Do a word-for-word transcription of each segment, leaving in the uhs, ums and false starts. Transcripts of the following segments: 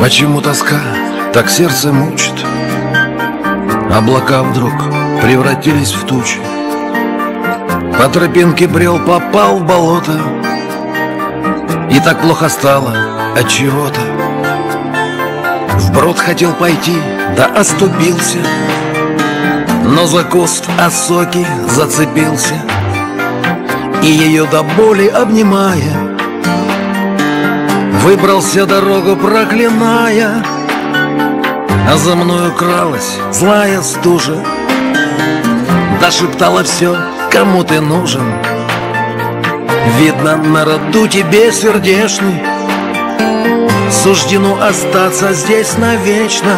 Почему тоска так сердце мучит? Облака вдруг превратились в тучи. По тропинке брел, попал в болото, и так плохо стало от чего-то. Вброд хотел пойти, да оступился, но за куст осоки зацепился, и ее до боли обнимая, выбрался дорогу проклиная. А за мною кралась злая стужа, да шептала все, кому ты нужен. Видно, на роду тебе сердечный суждено остаться здесь навечно.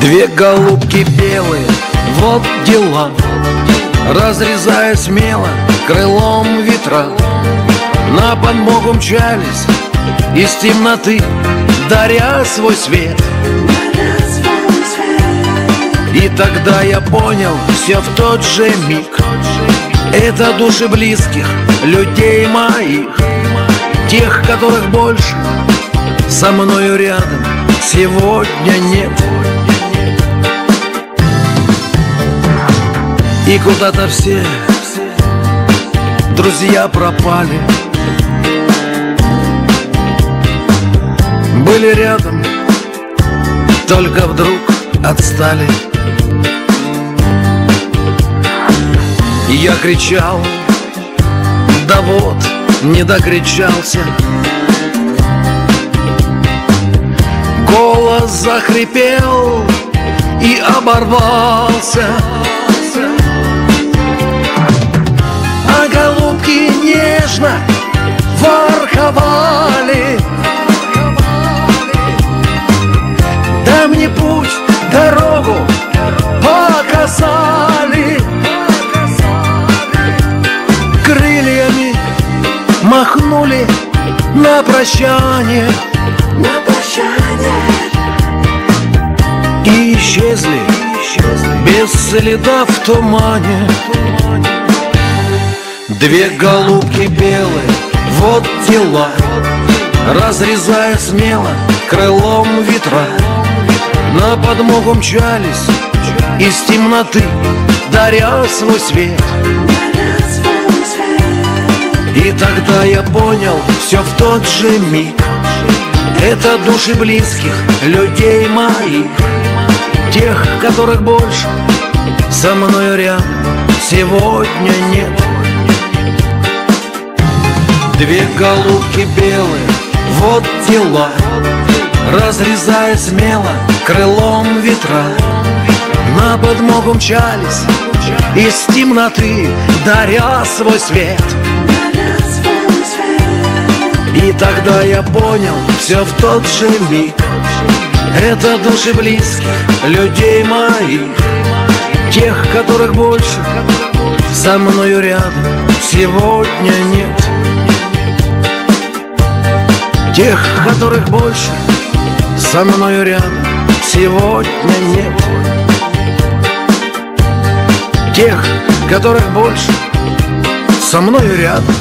Две голубки белые, вот дела, разрезая смело крылом ветра, на подмогу мчались из темноты, даря свой свет. И тогда я понял все в тот же миг: это души близких людей моих, тех, которых больше со мною рядом сегодня нет. И куда-то все друзья пропали, были рядом, только вдруг отстали. И я кричал, да вот не докричался. Голос захрипел и оборвался. А голубки нежно ворковали: да мне путь, дорогу показали. Крыльями махнули на прощание, на прощание, и исчезли, исчезли без следа в тумане. Две голубки белые, вот дела, разрезая смело крылом ветра, на подмогу мчались из темноты, даря свой свет. И тогда я понял все в тот же миг: это души близких людей моих, тех, которых больше со мною рядом сегодня нет. Две голубки белые, вот дела, разрезая смело крылом ветра, на подмогу мчались из темноты, даря свой свет. И тогда я понял все в тот же миг: это души близких людей моих, тех, которых больше со мною рядом сегодня нет. Тех, которых больше со мною рядом сегодня нет. Тех, которых больше со мною рядом